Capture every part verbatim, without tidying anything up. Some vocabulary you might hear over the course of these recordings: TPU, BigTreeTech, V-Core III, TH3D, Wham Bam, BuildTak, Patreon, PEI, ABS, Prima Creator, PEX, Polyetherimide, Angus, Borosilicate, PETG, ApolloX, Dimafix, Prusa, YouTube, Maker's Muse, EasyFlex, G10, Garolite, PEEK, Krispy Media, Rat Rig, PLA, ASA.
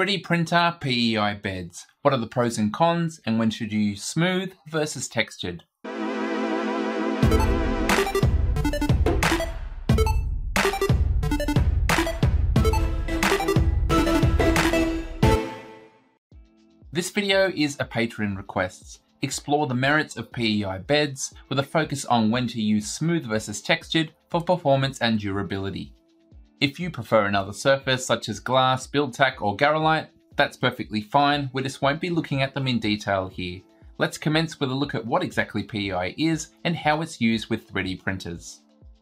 three D printer P E I beds. What are the pros and cons, and when should you use smooth versus textured? This video is a Patreon request. Explore the merits of P E I beds with a focus on when to use smooth versus textured for performance and durability. If you prefer another surface such as glass, BuildTak or Garolite, that's perfectly fine, we just won't be looking at them in detail here. Let's commence with a look at what exactly P E I is and how it's used with three D printers.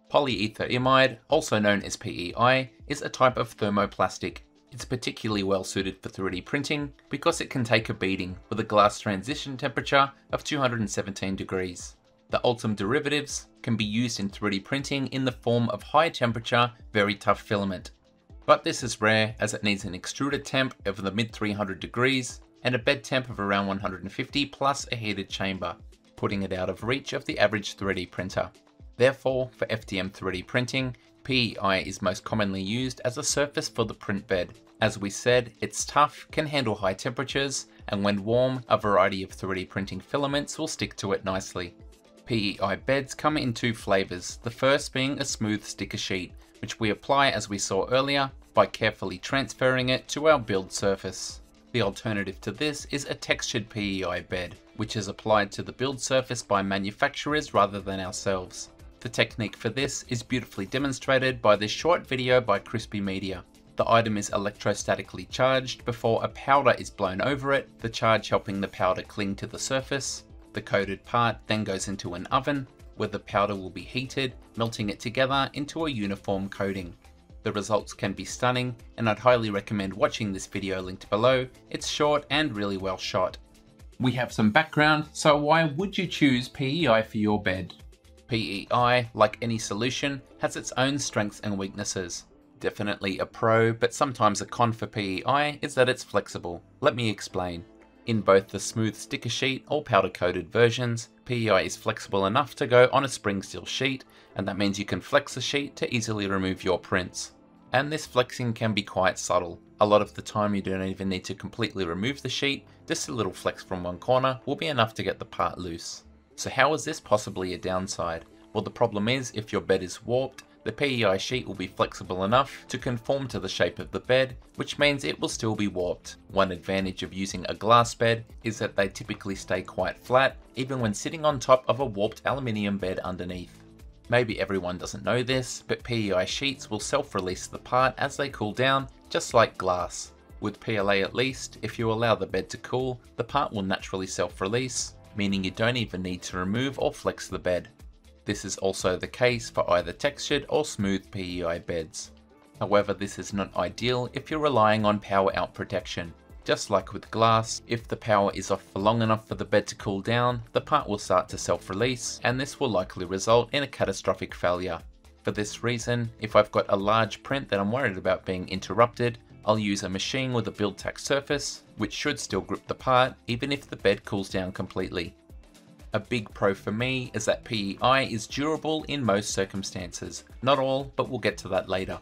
Polyetherimide, also known as P E I, is a type of thermoplastic. It's particularly well suited for three D printing because it can take a beating with a glass transition temperature of two hundred seventeen degrees. The ultimate derivatives can be used in three D printing in the form of high temperature, very tough filament. But this is rare as it needs an extruder temp of the mid three hundred degrees and a bed temp of around one hundred fifty plus a heated chamber, putting it out of reach of the average three D printer. Therefore, for F D M three D printing, P E I is most commonly used as a surface for the print bed. As we said, it's tough, can handle high temperatures, and when warm, a variety of three D printing filaments will stick to it nicely. P E I beds come in two flavors, the first being a smooth sticker sheet, which we apply as we saw earlier by carefully transferring it to our build surface. The alternative to this is a textured P E I bed, which is applied to the build surface by manufacturers rather than ourselves. The technique for this is beautifully demonstrated by this short video by Krispy Media. The item is electrostatically charged before a powder is blown over it, the charge helping the powder cling to the surface. The coated part then goes into an oven where the powder will be heated, melting it together into a uniform coating. The results can be stunning, and I'd highly recommend watching this video linked below. It's short and really well shot. We have some background, so why would you choose P E I for your bed? P E I, like any solution, has its own strengths and weaknesses. Definitely a pro, but sometimes a con for P E I is that it's flexible. Let me explain. In both the smooth sticker sheet or powder coated versions, P E I is flexible enough to go on a spring steel sheet, and that means you can flex the sheet to easily remove your prints. And this flexing can be quite subtle. A lot of the time you don't even need to completely remove the sheet, just a little flex from one corner will be enough to get the part loose. So how is this possibly a downside? Well, the problem is if your bed is warped, the P E I sheet will be flexible enough to conform to the shape of the bed, which means it will still be warped. One advantage of using a glass bed is that they typically stay quite flat, even when sitting on top of a warped aluminium bed underneath. Maybe everyone doesn't know this, but P E I sheets will self-release the part as they cool down, just like glass. With P L A at least, if you allow the bed to cool, the part will naturally self-release, meaning you don't even need to remove or flex the bed. This is also the case for either textured or smooth P E I beds. However, this is not ideal if you're relying on power out protection. Just like with glass, if the power is off for long enough for the bed to cool down, the part will start to self-release, and this will likely result in a catastrophic failure. For this reason, if I've got a large print that I'm worried about being interrupted, I'll use a machine with a BuildTak surface, which should still grip the part even if the bed cools down completely. A big pro for me is that P E I is durable in most circumstances. Not all, but we'll get to that later.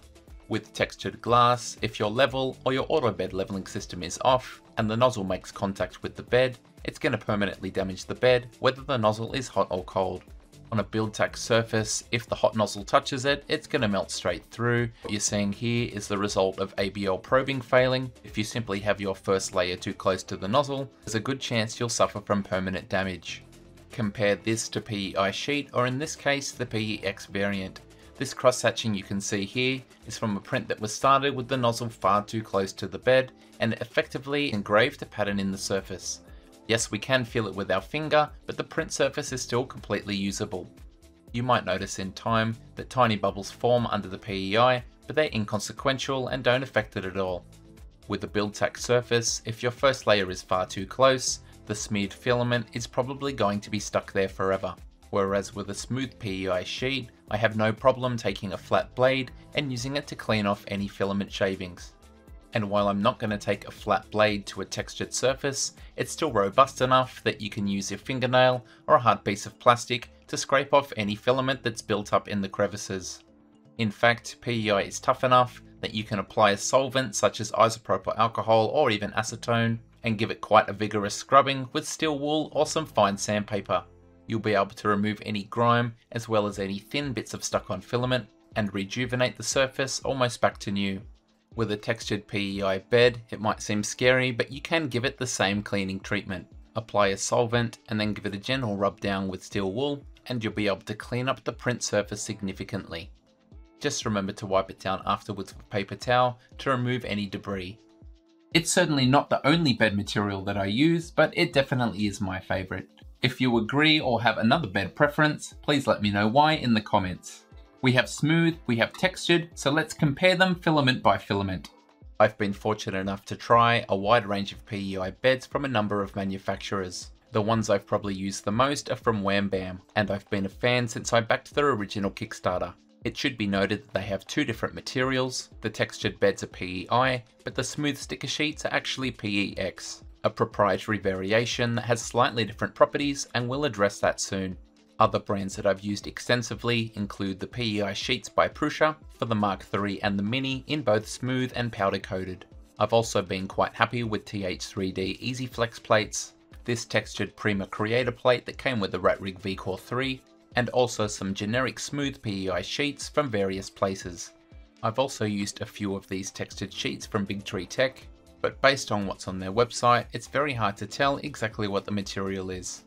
With textured glass, if your level or your auto bed leveling system is off and the nozzle makes contact with the bed, it's going to permanently damage the bed whether the nozzle is hot or cold. On a BuildTak surface, if the hot nozzle touches it, it's going to melt straight through. What you're seeing here is the result of A B L probing failing. If you simply have your first layer too close to the nozzle, there's a good chance you'll suffer from permanent damage. Compare this to P E I sheet, or in this case, the P E X variant. This cross-hatching you can see here is from a print that was started with the nozzle far too close to the bed and effectively engraved a pattern in the surface. Yes, we can feel it with our finger, but the print surface is still completely usable. You might notice in time that tiny bubbles form under the P E I, but they're inconsequential and don't affect it at all. With the BuildTak surface, if your first layer is far too close, the smeared filament is probably going to be stuck there forever. Whereas with a smooth P E I sheet, I have no problem taking a flat blade and using it to clean off any filament shavings. And while I'm not going to take a flat blade to a textured surface, it's still robust enough that you can use your fingernail or a hard piece of plastic to scrape off any filament that's built up in the crevices. In fact, P E I is tough enough that you can apply a solvent such as isopropyl alcohol or even acetone and give it quite a vigorous scrubbing with steel wool or some fine sandpaper. You'll be able to remove any grime as well as any thin bits of stuck-on filament and rejuvenate the surface almost back to new. With a textured P E I bed, it might seem scary, but you can give it the same cleaning treatment. Apply a solvent and then give it a gentle rub down with steel wool and you'll be able to clean up the print surface significantly. Just remember to wipe it down afterwards with a paper towel to remove any debris. It's certainly not the only bed material that I use, but it definitely is my favorite. If you agree or have another bed preference, please let me know why in the comments. We have smooth, we have textured, so let's compare them filament by filament. I've been fortunate enough to try a wide range of P E I beds from a number of manufacturers. The ones I've probably used the most are from Wham Bam, and I've been a fan since I backed their original Kickstarter. It should be noted that they have two different materials. The textured beds are P E I, but the smooth sticker sheets are actually P E X, a proprietary variation that has slightly different properties, and we'll address that soon. Other brands that I've used extensively include the P E I sheets by Prusa for the Mark three and the Mini in both smooth and powder coated. I've also been quite happy with T H three D EasyFlex plates, this textured Prima Creator plate that came with the Rat Rig V Core three, and also some generic smooth P E I sheets from various places. I've also used a few of these textured sheets from BigTreeTech, but based on what's on their website, it's very hard to tell exactly what the material is.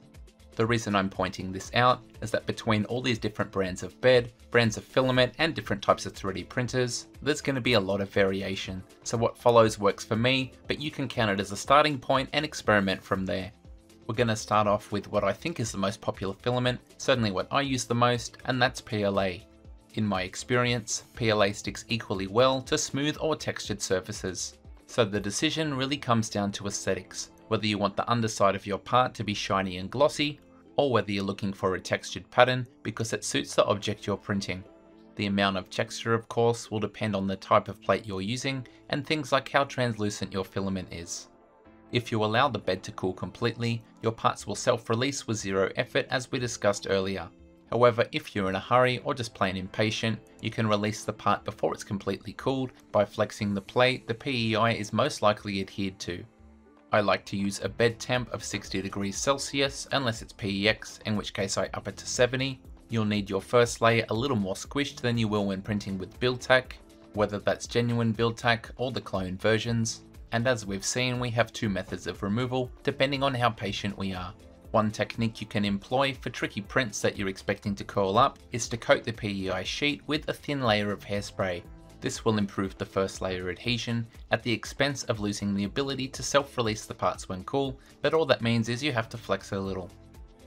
The reason I'm pointing this out is that between all these different brands of bed, brands of filament, and different types of three D printers, there's going to be a lot of variation. So what follows works for me, but you can count it as a starting point and experiment from there. We're going to start off with what I think is the most popular filament, certainly what I use the most, and that's P L A. In my experience, P L A sticks equally well to smooth or textured surfaces. So the decision really comes down to aesthetics, whether you want the underside of your part to be shiny and glossy, or whether you're looking for a textured pattern because it suits the object you're printing. The amount of texture, of course, will depend on the type of plate you're using and things like how translucent your filament is. If you allow the bed to cool completely, your parts will self-release with zero effort as we discussed earlier. However, if you're in a hurry or just plain impatient, you can release the part before it's completely cooled by flexing the plate the P E I is most likely adhered to. I like to use a bed temp of sixty degrees Celsius unless it's P E X, in which case I up it to seventy. You'll need your first layer a little more squished than you will when printing with BuildTak, whether that's genuine BuildTak or the clone versions. And as we've seen, we have two methods of removal depending on how patient we are. One technique you can employ for tricky prints that you're expecting to curl up is to coat the P E I sheet with a thin layer of hairspray. This will improve the first layer adhesion at the expense of losing the ability to self-release the parts when cool, but all that means is you have to flex a little.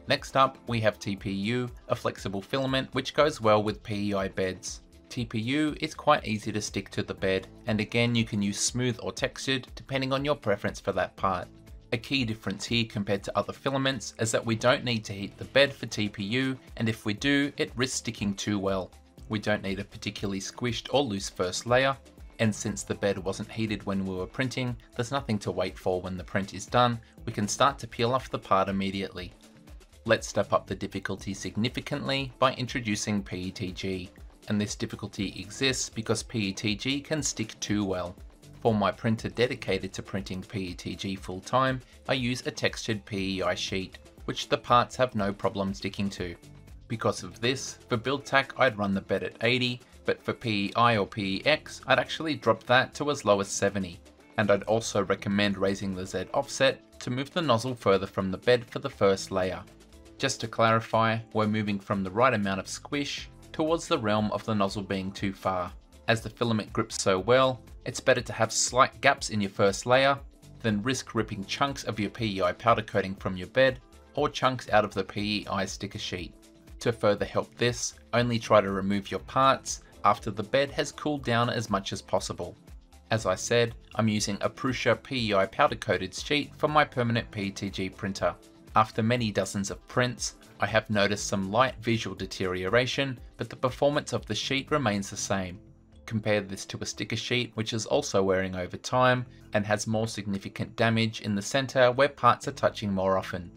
Next up, we have T P U, a flexible filament which goes well with P E I beds. T P U is quite easy to stick to the bed, and again you can use smooth or textured depending on your preference for that part. A key difference here compared to other filaments is that we don't need to heat the bed for T P U, and if we do, it risks sticking too well. We don't need a particularly squished or loose first layer, and since the bed wasn't heated when we were printing, there's nothing to wait for when the print is done. We can start to peel off the part immediately. Let's step up the difficulty significantly by introducing P E T G, and this difficulty exists because P E T G can stick too well. For my printer dedicated to printing P E T G full time, I use a textured P E I sheet, which the parts have no problem sticking to. Because of this, for BuildTak I'd run the bed at eighty, but for P E I or P E X I'd actually drop that to as low as seventy, and I'd also recommend raising the Z offset to move the nozzle further from the bed for the first layer. Just to clarify, we're moving from the right amount of squish towards the realm of the nozzle being too far. As the filament grips so well, it's better to have slight gaps in your first layer than risk ripping chunks of your P E I powder coating from your bed or chunks out of the P E I sticker sheet. To further help this, only try to remove your parts after the bed has cooled down as much as possible. As I said, I'm using a Prusa P E I powder coated sheet for my permanent P E T G printer. After many dozens of prints, I have noticed some light visual deterioration, but the performance of the sheet remains the same. Compare this to a sticker sheet which is also wearing over time and has more significant damage in the center where parts are touching more often.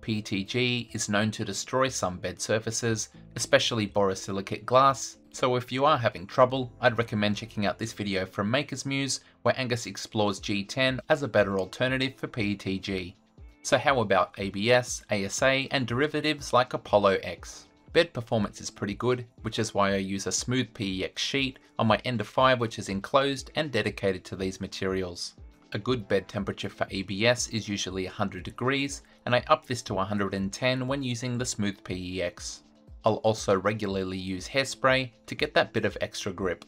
P E T G is known to destroy some bed surfaces, especially borosilicate glass, So if you are having trouble, I'd recommend checking out this video from Maker's Muse, where Angus explores G ten as a better alternative for P E T G. So how about A B S, A S A, and derivatives like Apollo X? Bed performance is pretty good, which is why I use a smooth P E X sheet on my Ender five, which is enclosed and dedicated to these materials. A good bed temperature for A B S is usually one hundred degrees, and I up this to one hundred ten when using the smooth P E X. I'll also regularly use hairspray to get that bit of extra grip.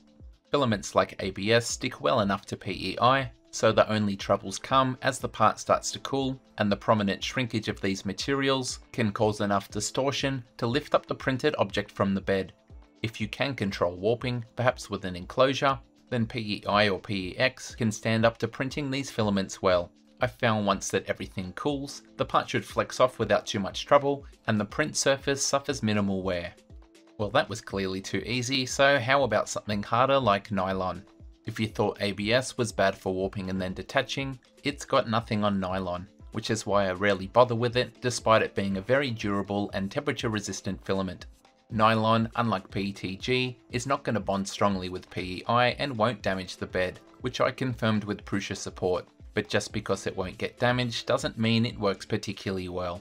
Filaments like A B S stick well enough to P E I, so the only troubles come as the part starts to cool, and the prominent shrinkage of these materials can cause enough distortion to lift up the printed object from the bed. If you can control warping, perhaps with an enclosure, then P E I or P E X can stand up to printing these filaments well. I found once that everything cools, the part should flex off without too much trouble, and the print surface suffers minimal wear. Well, that was clearly too easy, so how about something harder like nylon? If you thought A B S was bad for warping and then detaching, it's got nothing on nylon, which is why I rarely bother with it, despite it being a very durable and temperature-resistant filament. Nylon, unlike P E T G, is not going to bond strongly with P E I and won't damage the bed, which I confirmed with Prusa support. But just because it won't get damaged doesn't mean it works particularly well.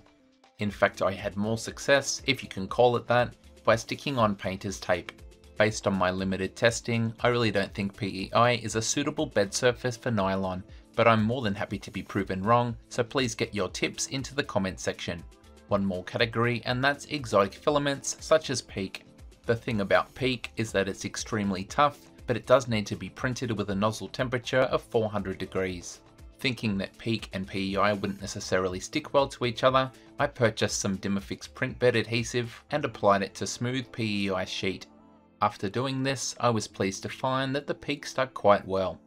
In fact, I had more success, if you can call it that, by sticking on painter's tape. Based on my limited testing, I really don't think P E I is a suitable bed surface for nylon, but I'm more than happy to be proven wrong, so please get your tips into the comment section. One more category, and that's exotic filaments such as PEEK. The thing about PEEK is that it's extremely tough, but it does need to be printed with a nozzle temperature of four hundred degrees. Thinking that PEEK and P E I wouldn't necessarily stick well to each other, I purchased some Dimafix print bed adhesive and applied it to smooth P E I sheet. After doing this, I was pleased to find that the PEEK stuck quite well.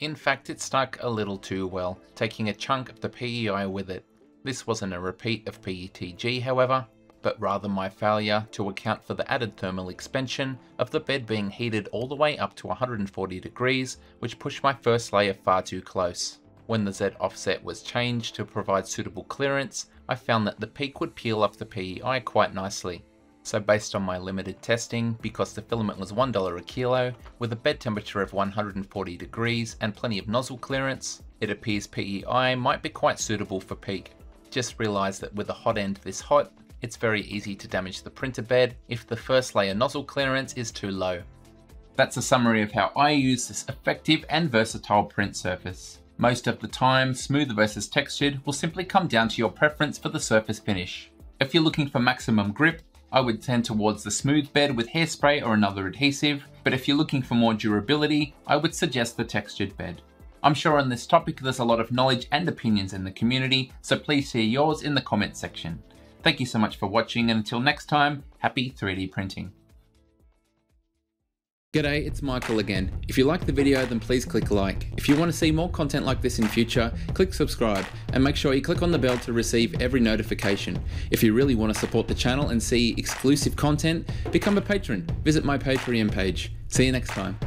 In fact, it stuck a little too well, taking a chunk of the P E I with it. This wasn't a repeat of P E T G, however, but rather my failure to account for the added thermal expansion of the bed being heated all the way up to one hundred forty degrees, which pushed my first layer far too close. When the Z offset was changed to provide suitable clearance, I found that the PEEK would peel off the P E I quite nicely. So based on my limited testing, because the filament was one dollar a kilo, with a bed temperature of one hundred forty degrees and plenty of nozzle clearance, it appears P E I might be quite suitable for PEEK. Just realise that with a hot end this hot, it's very easy to damage the printer bed if the first layer nozzle clearance is too low. That's a summary of how I use this effective and versatile print surface. Most of the time, smooth versus textured will simply come down to your preference for the surface finish. If you're looking for maximum grip, I would tend towards the smooth bed with hairspray or another adhesive, but if you're looking for more durability, I would suggest the textured bed. I'm sure on this topic there's a lot of knowledge and opinions in the community, so please share yours in the comments section. Thank you so much for watching, and until next time, happy three D printing. G'day, it's Michael again. If you like the video, then please click like. If you want to see more content like this in future, click subscribe and make sure you click on the bell to receive every notification. If you really want to support the channel and see exclusive content, become a patron. Visit my Patreon page. See you next time.